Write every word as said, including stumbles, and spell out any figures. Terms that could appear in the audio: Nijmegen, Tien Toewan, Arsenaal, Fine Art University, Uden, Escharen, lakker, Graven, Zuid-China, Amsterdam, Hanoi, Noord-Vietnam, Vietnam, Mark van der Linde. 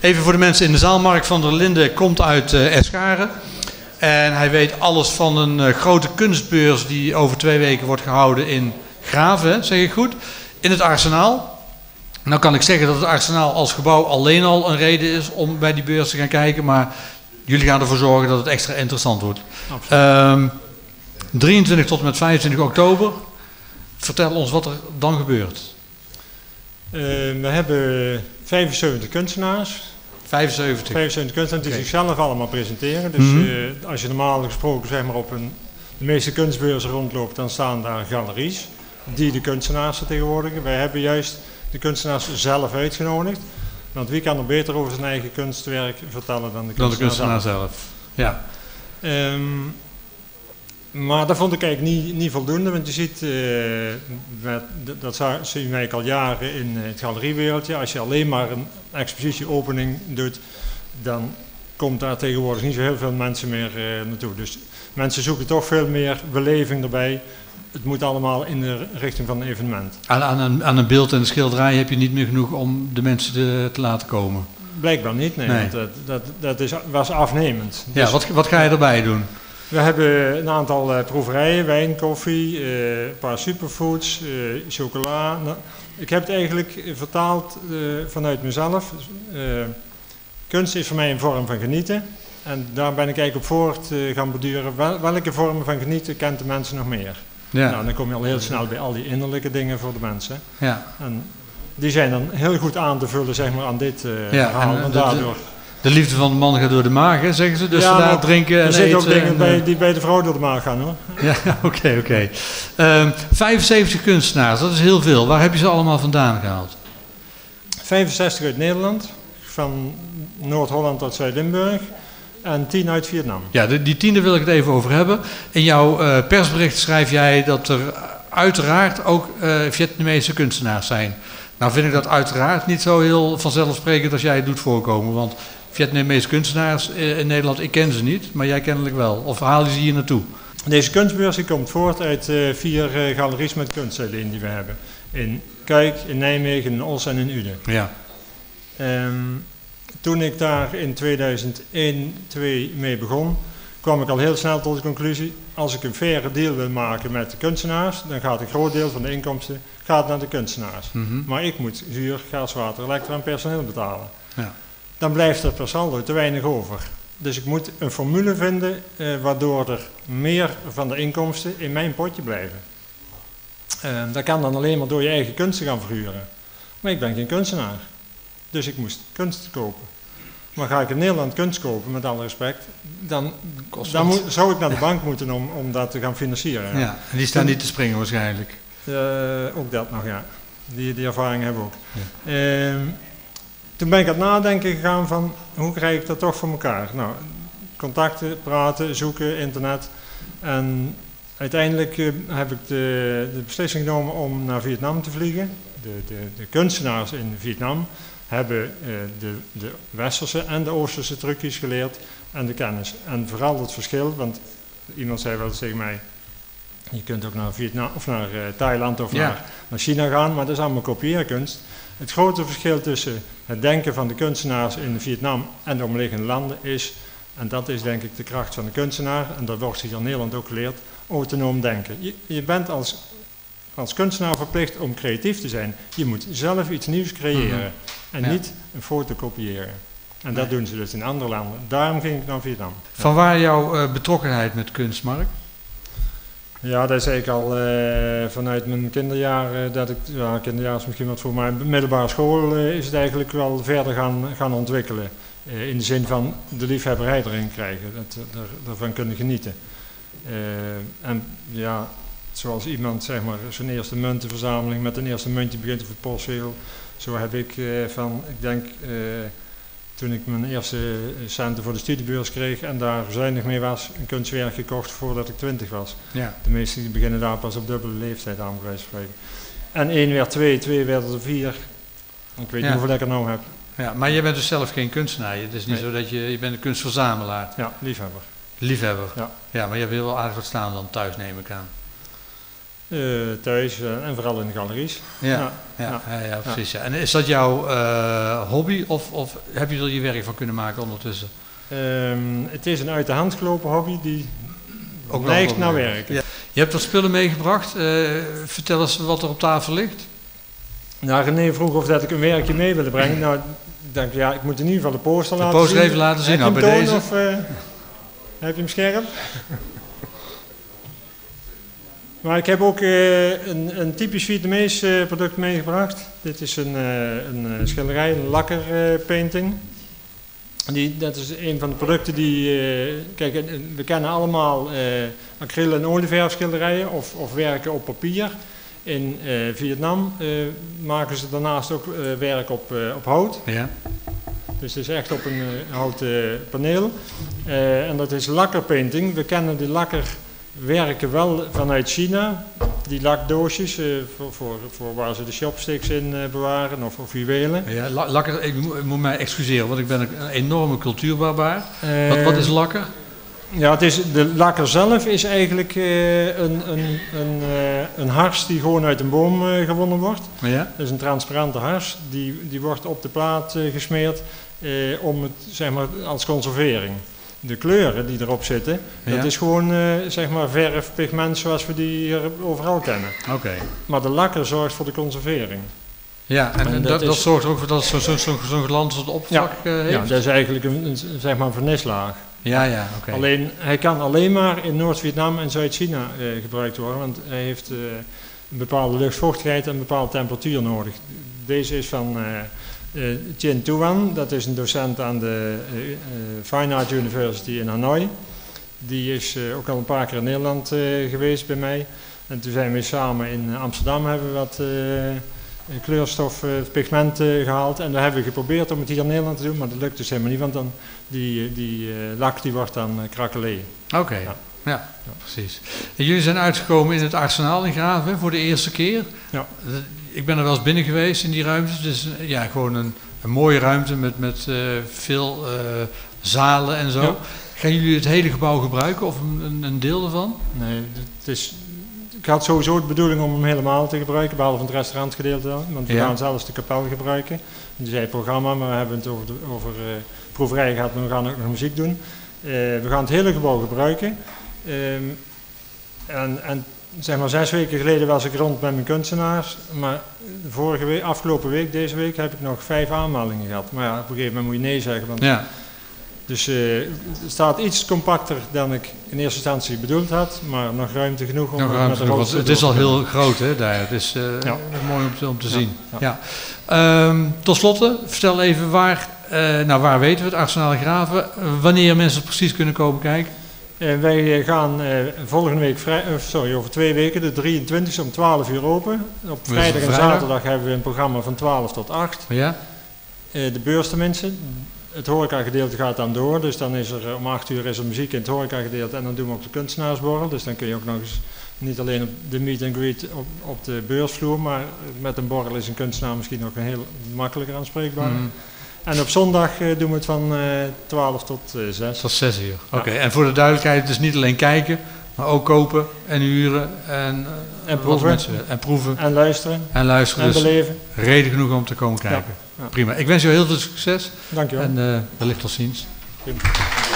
Even voor de mensen in de zaal, Mark van der Linde komt uit uh, Escharen. En hij weet alles van een uh, grote kunstbeurs die over twee weken wordt gehouden in Graven, zeg ik goed, in het Arsenaal. Nou kan ik zeggen dat het Arsenaal als gebouw alleen al een reden is om bij die beurs te gaan kijken, maar jullie gaan ervoor zorgen dat het extra interessant wordt. Um, drieëntwintig tot en met vijfentwintig oktober. Vertel ons wat er dan gebeurt. Uh, we hebben vijfenzeventig kunstenaars. vijfenzeventig? vijfenzeventig kunstenaars die okay. zichzelf allemaal presenteren. Dus mm-hmm. uh, als je normaal gesproken zeg maar, op een, de meeste kunstbeurzen rondloopt, dan staan daar galeries die de kunstenaars vertegenwoordigen. Wij hebben juist de kunstenaars zelf uitgenodigd. Want wie kan er beter over zijn eigen kunstwerk vertellen dan de kunstenaar, dan de kunstenaar zelf. zelf. Ja. Um, maar dat vond ik eigenlijk niet, niet voldoende, want je ziet, uh, met, dat zien wij al jaren in het galeriewereldje, als je alleen maar een expositieopening doet, dan komt daar tegenwoordig niet zo heel veel mensen meer uh, naartoe. Dus mensen zoeken toch veel meer beleving erbij. Het moet allemaal in de richting van een evenement. Aan, aan, een, aan een beeld en een schilderij heb je niet meer genoeg om de mensen te, te laten komen? Blijkbaar niet, nee. nee. Want dat dat, dat is, was afnemend. Ja, dus, wat, wat ga je erbij doen? We hebben een aantal uh, proeverijen, wijn, koffie, uh, een paar superfoods, uh, chocola. Nou, ik heb het eigenlijk vertaald uh, vanuit mezelf. Uh, kunst is voor mij een vorm van genieten. En daar ben ik eigenlijk op voort uh, gaan beduren. Wel, welke vormen van genieten kent de mensen nog meer? Ja. Nou, dan kom je al heel snel bij al die innerlijke dingen voor de mensen. Ja. En die zijn dan heel goed aan te vullen zeg maar, aan dit uh, ja, verhaal. En, en daardoor... De liefde van de man gaat door de maag, hè, zeggen ze. Dus ja, daar drinken en eten. Er zitten ook dingen en, bij, die bij de vrouw door de maag gaan, hoor. Ja, oké, okay, oké. Okay. Um, vijfenzeventig kunstenaars, dat is heel veel. Waar heb je ze allemaal vandaan gehaald? vijfenzestig uit Nederland, van Noord-Holland tot Zuid-Limburg. En tien uit Vietnam. Ja, de, die tiende wil ik het even over hebben. In jouw uh, persbericht schrijf jij dat er uiteraard ook uh, Vietnamese kunstenaars zijn. Nou vind ik dat uiteraard niet zo heel vanzelfsprekend als jij het doet voorkomen. Want Vietnamese kunstenaars in Nederland, ik ken ze niet, maar jij kennelijk wel. Of haal je ze hier naartoe? Deze kunstbeurs die komt voort uit uh, vier uh, galeries met kunststijlen in die we hebben. In Kuik, in Nijmegen, in Os en in Uden. Ja. Um, Toen ik daar in tweeduizend één, tweeduizend twee mee begon, kwam ik al heel snel tot de conclusie, als ik een faire deal wil maken met de kunstenaars, dan gaat een groot deel van de inkomsten gaat naar de kunstenaars. Mm-hmm. Maar ik moet zuur, gas, water, elektra en personeel betalen. Ja. Dan blijft er per saldo te weinig over. Dus ik moet een formule vinden eh, waardoor er meer van de inkomsten in mijn potje blijven. En dat kan dan alleen maar door je eigen kunsten gaan verhuren. Maar ik ben geen kunstenaar. Dus ik moest kunst kopen. Maar ga ik in Nederland kunst kopen, met alle respect, dan, dan moet, zou ik naar de bank moeten om, om dat te gaan financieren. Ja, ja en die staan niet te springen waarschijnlijk. Uh, ook dat nog, ja. Die, die ervaring hebben we ook. Ja. Uh, toen ben ik aan het nadenken gegaan van, hoe krijg ik dat toch voor elkaar? Nou, contacten, praten, zoeken, internet. En uiteindelijk uh, heb ik de, de beslissing genomen om naar Vietnam te vliegen. De, de, de kunstenaars in Vietnam hebben uh, de, de westerse en de oosterse trucjes geleerd en de kennis. En vooral dat verschil, want iemand zei wel eens tegen mij, je kunt ook naar Vietnam of naar uh, Thailand of ja. naar, naar China gaan, maar dat is allemaal kopieerkunst. Het grote verschil tussen het denken van de kunstenaars in Vietnam en de omliggende landen is, en dat is denk ik de kracht van de kunstenaar, en dat wordt hier in Nederland ook geleerd, autonoom denken. Je, je bent als, als kunstenaar verplicht om creatief te zijn. Je moet zelf iets nieuws creëren. Mm-hmm. En ja. niet een foto kopiëren. En dat doen ze dus in andere landen. Daarom ging ik naar Vietnam. Ja. Van waar jouw uh, betrokkenheid met kunst, Mark? Ja, dat is eigenlijk al uh, vanuit mijn kinderjaren. Dat ik, ja, kinderjaren is misschien wat voor mij. Middelbare school uh, is het eigenlijk wel verder gaan, gaan ontwikkelen. Uh, in de zin van de liefhebberij erin krijgen. Dat, daar, daarvan kunnen genieten. Uh, en ja, zoals iemand zeg maar zijn eerste muntenverzameling met een eerste muntje begint of het postzegel. Zo heb ik eh, van, ik denk, eh, toen ik mijn eerste centen voor de studiebeurs kreeg en daar zuinig mee was, een kunstwerk gekocht voordat ik twintig was. Ja. De meesten die beginnen daar pas op dubbele leeftijd aan, bij wijze van spreken. En één werd twee, twee werd er vier. Ik weet ja. niet hoeveel ik er nou heb. Ja, maar je bent dus zelf geen kunstenaar. Het is niet nee. zo dat je, je bent een kunstverzamelaar. Ja, liefhebber. Liefhebber. Ja, ja maar je hebt heel aardig wat staan dan thuis, neem ik aan. Uh, thuis uh, en vooral in de galeries. Ja, ja, ja, ja, ja precies. Ja. En is dat jouw uh, hobby of, of heb je er je werk van kunnen maken ondertussen? Um, het is een uit de hand gelopen hobby die ook neigt naar werken. Ja. Je hebt wat spullen meegebracht. Uh, vertel eens wat er op tafel ligt. Nou, René vroeg of dat ik een werkje mee wilde brengen. Nou, ik denk ja, ik moet in ieder geval de poster de laten poster zien. De poster even laten zien. Heb nou, je hem bij toon, deze. Of, uh, heb je hem scherp? Maar ik heb ook uh, een, een typisch Vietnamees uh, product meegebracht. Dit is een, uh, een uh, schilderij, een lakker uh, painting. Die, dat is een van de producten die... Uh, kijk, we kennen allemaal uh, acryl- en olieverfschilderijen of, of werken op papier. In uh, Vietnam uh, maken ze daarnaast ook uh, werk op, uh, op hout. Ja. Dus het is echt op een uh, houten paneel. Uh, en dat is lakkerpainting. We kennen die lakker... werken wel vanuit China, die lakdoosjes, uh, voor, voor, voor waar ze de chopsticks in uh, bewaren of, of juwelen. Ja, la, lakker, ik moet, ik moet mij excuseren, want ik ben een enorme cultuurbarbaar. Uh, wat, wat is lakker? Ja, het is, de lakker zelf is eigenlijk uh, een, een, een, uh, een hars die gewoon uit een boom uh, gewonnen wordt. Ja? Dat is een transparante hars, die, die wordt op de plaat uh, gesmeerd uh, om het, zeg maar, als conservering. De kleuren die erop zitten, ja, dat is gewoon uh, zeg maar verf, pigment zoals we die hier overal kennen. Oké. Okay. Maar de lakker zorgt voor de conservering. Ja, en, en, en dat, dat is, zorgt er ook voor dat zo'n zo, zo, zo glanzend oppervlak ja, uh, heeft? Ja, dat is eigenlijk een, een, zeg maar een vernislaag. Ja, ja, oké. Okay. Alleen, hij kan alleen maar in Noord-Vietnam en Zuid-China uh, gebruikt worden, want hij heeft uh, een bepaalde luchtvochtigheid en een bepaalde temperatuur nodig. Deze is van... Uh, Uh, Tien Toewan, dat is een docent aan de uh, uh, Fine Art University in Hanoi. Die is uh, ook al een paar keer in Nederland uh, geweest bij mij. En toen zijn we samen in Amsterdam hebben wat uh, kleurstof, uh, pigment uh, gehaald. En daar hebben we geprobeerd om het hier in Nederland te doen, maar dat lukt dus helemaal niet. Want dan die, die uh, lak die wordt dan uh, krakelé. Oké, okay. Ja. Ja, ja, precies. En jullie zijn uitgekomen in het Arsenaal in Graven voor de eerste keer. Ja. Ik ben er wel eens binnen geweest in die ruimte. Het is dus, ja, gewoon een, een mooie ruimte met, met uh, veel uh, zalen en zo. Ja. Gaan jullie het hele gebouw gebruiken of een, een deel ervan? Nee, het is, ik had sowieso de bedoeling om hem helemaal te gebruiken, behalve het restaurantgedeelte dan. Want we ja. gaan zelfs de kapel gebruiken. Dus hij programma, maar we hebben het over, de, over uh, proeverijen gehad, maar we gaan ook nog muziek doen. Uh, we gaan het hele gebouw gebruiken. Um, en, en zeg maar zes weken geleden was ik rond met mijn kunstenaars, maar vorige week, afgelopen week, deze week, heb ik nog vijf aanmeldingen gehad. Maar ja, op een gegeven moment moet je nee zeggen. Want ja. Dus uh, het staat iets compacter dan ik in eerste instantie bedoeld had, maar nog ruimte genoeg om nog ruimte met de genoeg, het is al heel groot, hè, daar. Het is uh, ja. mooi om te, om te ja. zien. Ja. Ja. Um, tot slotte, vertel even waar, uh, nou waar weten we het, Arsenaal Graven, wanneer mensen precies kunnen komen kijken? Uh, wij gaan uh, volgende week, vrij, uh, sorry, over twee weken, de drieëntwintigste om twaalf uur open. Op vrijdag en zaterdag hebben we een programma van twaalf tot acht. Ja. Uh, de beurs tenminste. Het horecagedeelte gaat dan door, dus dan is er om acht uur is er muziek in het horecagedeelte en dan doen we ook de kunstenaarsborrel. Dus dan kun je ook nog eens, niet alleen op de meet and greet op, op de beursvloer, maar met een borrel is een kunstenaar misschien ook een heel makkelijker aanspreekbaar. Mm. En op zondag doen we het van twaalf tot zes. Tot zes uur. Ja. Oké, okay. En voor de duidelijkheid, dus niet alleen kijken, maar ook kopen en huren en, uh, en, proeven. Mensen, en proeven. En luisteren. En luisteren. En dus beleven. Reden genoeg om te komen kijken. Ja. Ja. Prima. Ik wens jou heel veel succes. Dank je wel. En uh, wellicht tot ziens. Prima.